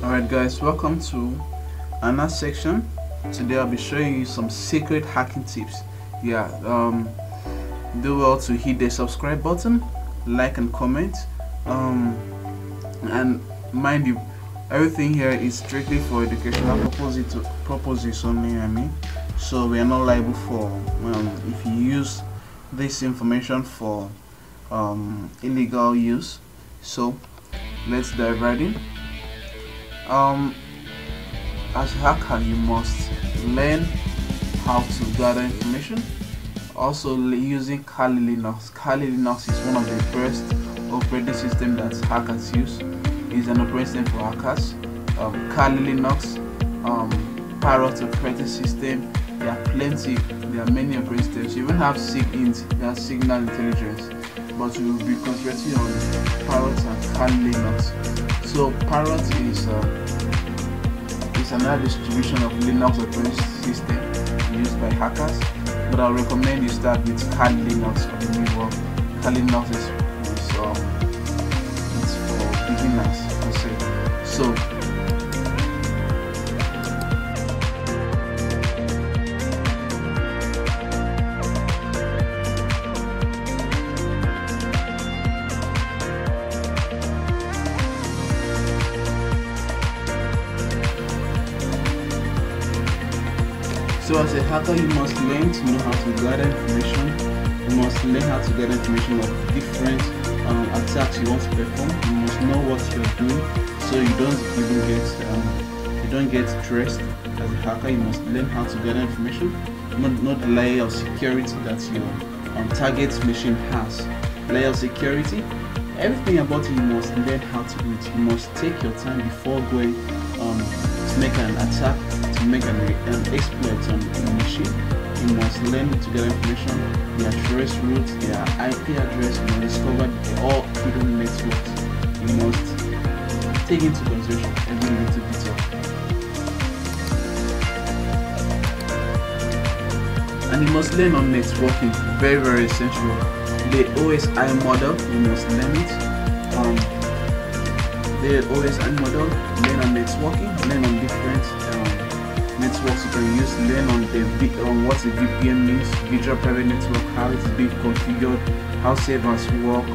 Alright guys, welcome to another section. Today I'll be showing you some secret hacking tips. Do well to hit the subscribe button, like and comment, and mind you, everything here is strictly for educational purposes only. I mean, so we are not liable for if you use this information for illegal use. So let's dive right in. As a hacker, you must learn how to gather information. Also, using Kali Linux. Kali Linux is one of the best operating system that hackers use. It's an operating system for hackers. Kali Linux, Parrot operating system. There are plenty. There are many operating systems. You even have SIGINT, that signal intelligence. But we will be concentrating on Parrot and Kali Linux. So Parrot is another distribution of Linux operating system used by hackers. But I recommend you start with Kali Linux for the new world. Kali Linux is for beginners, per se. So as a hacker, you must learn to know how to gather information. You must learn how to gather information of different attacks you want to perform. You must know what you're doing, so you don't even get stressed. As a hacker, you must learn how to gather information, not the layer of security that your target machine has. Layer of security, everything about it, you must learn how to do it. You must take your time before going to make an attack, to make an exploit on the machine. You must learn to gather information, their trace routes, their IP address. You must discover all hidden networks. You must take into consideration every little detail. And you must learn on networking, very, very essential. The OSI model, you must learn it. The OSI model, learn on networking, learn on different networks you can use, learn on what a VPN means, virtual private network, how it's being configured, how servers work,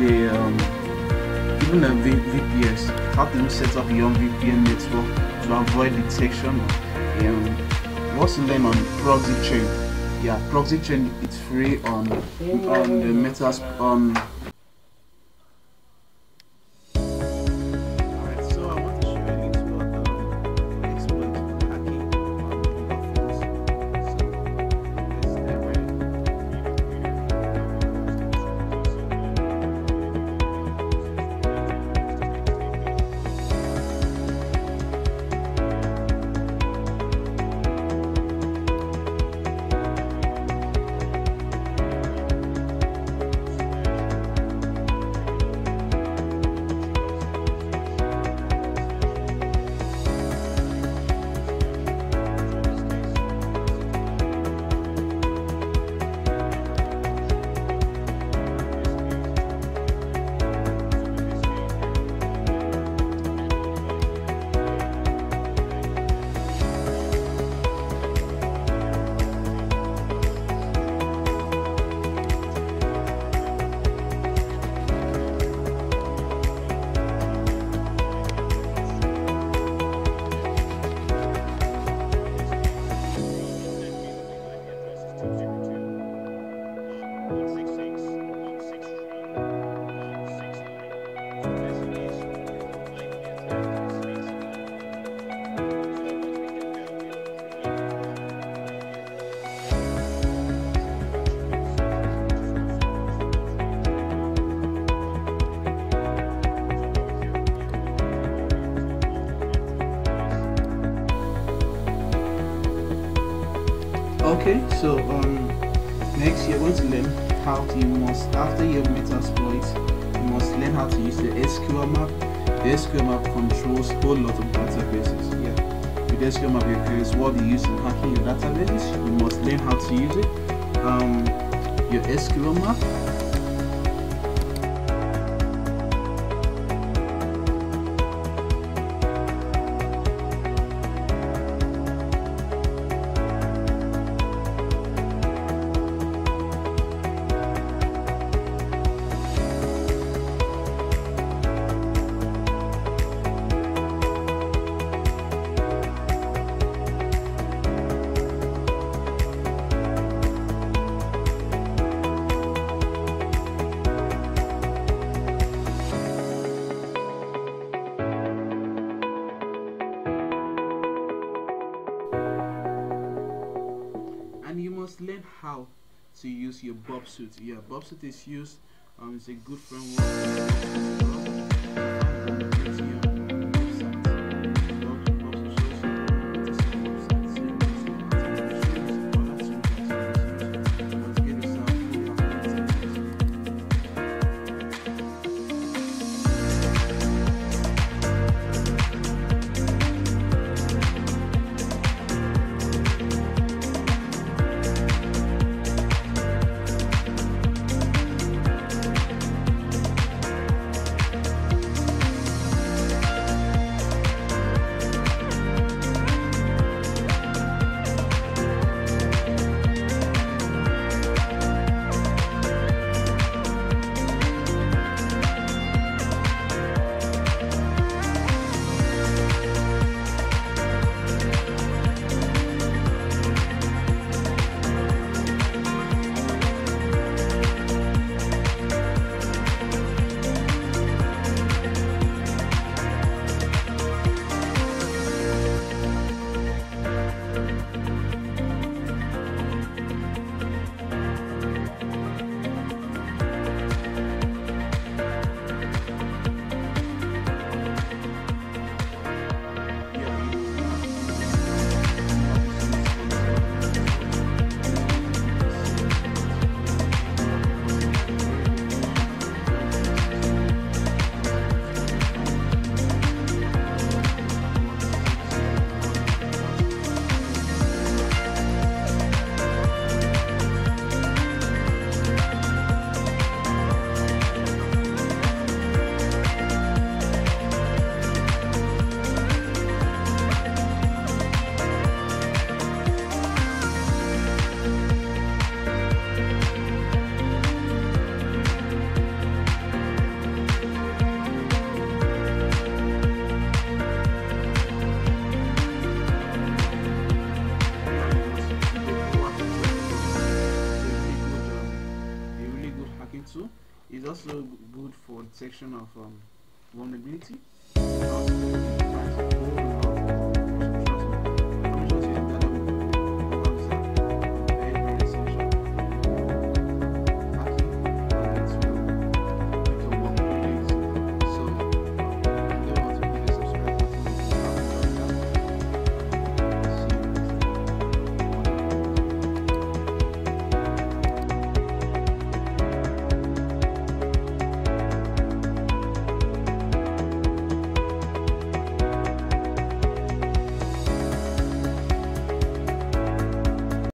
even a VPS, how to set up your own VPN network to avoid detection. You also learn on proxy chain. Yeah, proxy chain is free on the Metasploit. Okay, so next you're going to learn how to, after your Metasploit, you must learn how to use the SQL map. The SQL map controls a whole lot of databases. Yeah, with the SQL map, it's what you use in hacking your databases. You must learn how to use it. Your SQL map. explain how to use your bobsuit. Yeah, bobsuit is used. It's a good framework. It's also good for detection of vulnerability.